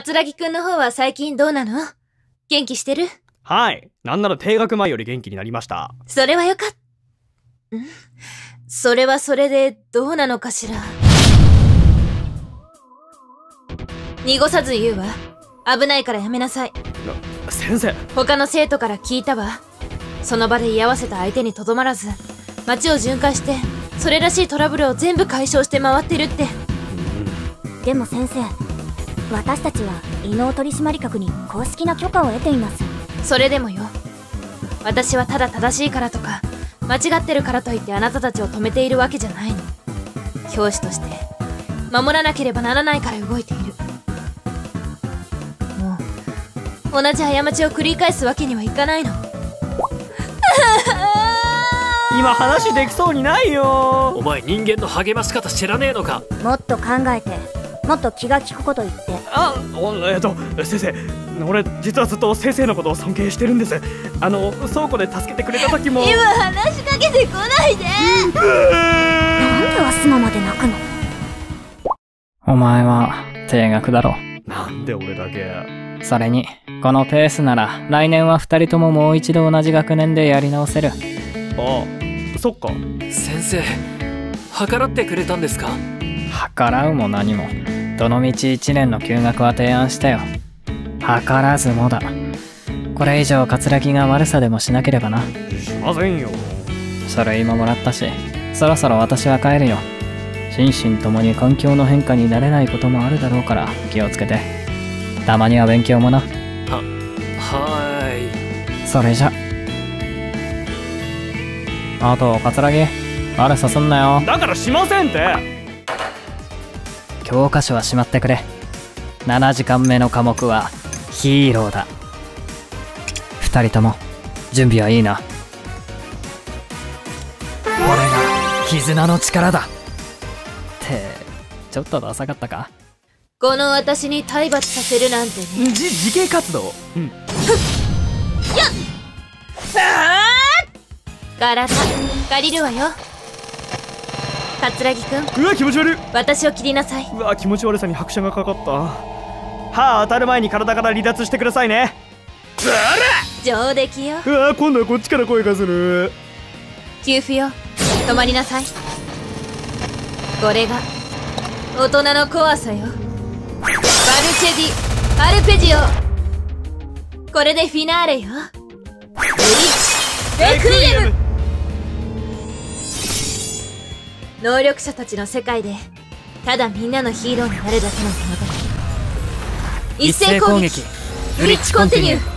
桂木くんの方は最近どうなの？元気してる？はい。なんなら定額前より元気になりました。それはよかった。ん？それはそれでどうなのかしら。濁さず言うわ。危ないからやめなさい。先生。他の生徒から聞いたわ。その場で居合わせた相手にとどまらず、街を巡回して、それらしいトラブルを全部解消して回ってるって。でも先生、私たちは異能取締局に公式な許可を得ています。それでもよ。私はただ正しいからとか、間違ってるからといってあなたたちを止めているわけじゃないの。教師として、守らなければならないから動いている。もう、同じ過ちを繰り返すわけにはいかないの。今話できそうにないよ。お前人間の励まし方知らねえのか。もっと考えて、もっと気が利くこと言って。あ、先生、俺実はずっと先生のことを尊敬してるんです。倉庫で助けてくれた時も。今話しかけてこないで。なんで明日まで泣くの？お前は定額だろ。なんで俺だけ？それにこのペースなら来年は2人とももう一度同じ学年でやり直せる。ああ、そっか。先生、計らってくれたんですか？計らうも何も、どのみち1年の休学は提案したよ。計らずもだ。これ以上桂木が悪さでもしなければな。しませんよ。書類ももらったし、そろそろ私は帰るよ。心身ともに環境の変化に慣れないこともあるだろうから気をつけて。たまには勉強もな。はーい。それじゃ。あと桂木、あれさすんなよ。だからしませんって。教科書はしまってくれ。7時間目の科目はヒーローだ。2人とも準備はいいな。俺が絆の力だって、ちょっとダサかったか。この私に体罰させるなんてね。自警活動。うん。やっ！体借りるわよ。桂木くん。うわ、気持ち悪い。私を切りなさい。うわ、気持ち悪さに拍車がかかった。歯当たる前に体から離脱してくださいね。あら、上出来よ。うわ、今度はこっちから声がする。給付よ。止まりなさい。これが大人の怖さよ。バルチェディアルペジオ。これでフィナーレよ。エクイエム。能力者たちの世界で、ただみんなのヒーローになるだけのその時。一斉攻撃、ブリッジコンティニュー。